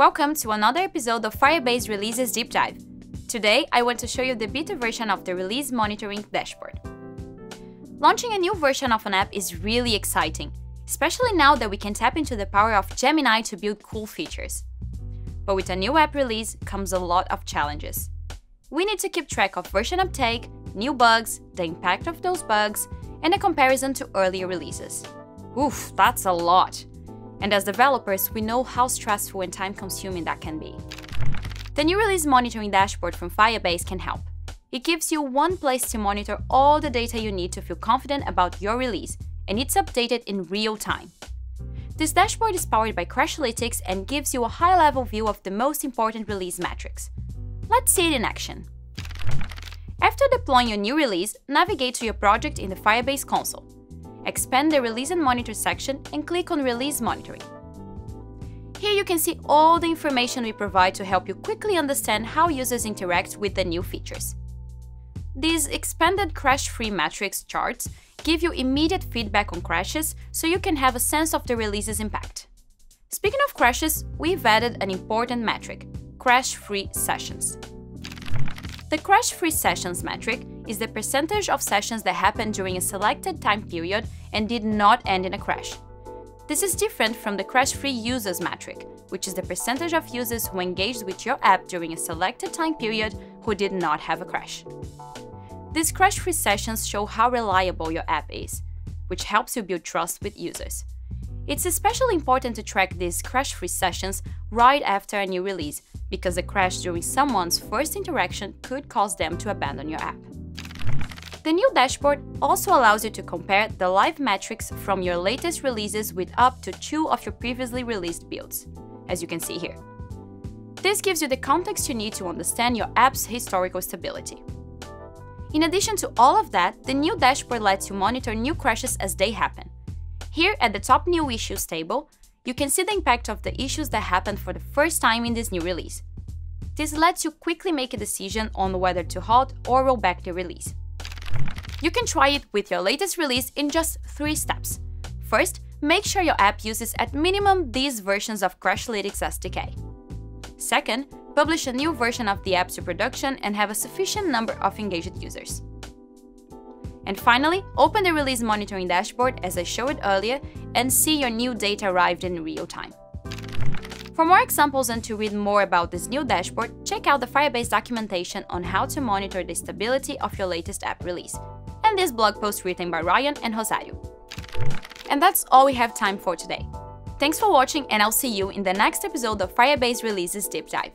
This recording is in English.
Welcome to another episode of Firebase Releases Deep Dive. Today, I want to show you the beta version of the Release Monitoring Dashboard. Launching a new version of an app is really exciting, especially now that we can tap into the power of Gemini to build cool features. But with a new app release comes a lot of challenges. We need to keep track of version uptake, new bugs, the impact of those bugs, and a comparison to earlier releases. Oof, that's a lot! And as developers, we know how stressful and time-consuming that can be. The new Release Monitoring Dashboard from Firebase can help. It gives you one place to monitor all the data you need to feel confident about your release, and it's updated in real time. This dashboard is powered by Crashlytics and gives you a high-level view of the most important release metrics. Let's see it in action. After deploying your new release, navigate to your project in the Firebase Console. Expand the Release and Monitor section and click on Release Monitoring. Here you can see all the information we provide to help you quickly understand how users interact with the new features. These expanded crash-free metrics charts give you immediate feedback on crashes so you can have a sense of the release's impact. Speaking of crashes, we've added an important metric, crash-free sessions. The crash-free sessions metric is the percentage of sessions that happened during a selected time period and did not end in a crash. This is different from the crash-free users metric, which is the percentage of users who engaged with your app during a selected time period who did not have a crash. These crash-free sessions show how reliable your app is, which helps you build trust with users. It's especially important to track these crash-free sessions right after a new release, because a crash during someone's first interaction could cause them to abandon your app. The new dashboard also allows you to compare the live metrics from your latest releases with up to 2 of your previously released builds, as you can see here. This gives you the context you need to understand your app's historical stability. In addition to all of that, the new dashboard lets you monitor new crashes as they happen. Here at the top New Issues table, you can see the impact of the issues that happened for the first time in this new release. This lets you quickly make a decision on whether to halt or roll back the release. You can try it with your latest release in just 3 steps. First, make sure your app uses at minimum these versions of Crashlytics SDK. Second, publish a new version of the app to production and have a sufficient number of engaged users. And finally, open the Release Monitoring Dashboard as I showed earlier and see your new data arrived in real time. For more examples and to read more about this new dashboard, check out the Firebase documentation on how to monitor the stability of your latest app release, and this blog post written by Ryan and Rosario. And that's all we have time for today. Thanks for watching, and I'll see you in the next episode of Firebase Releases Deep Dive.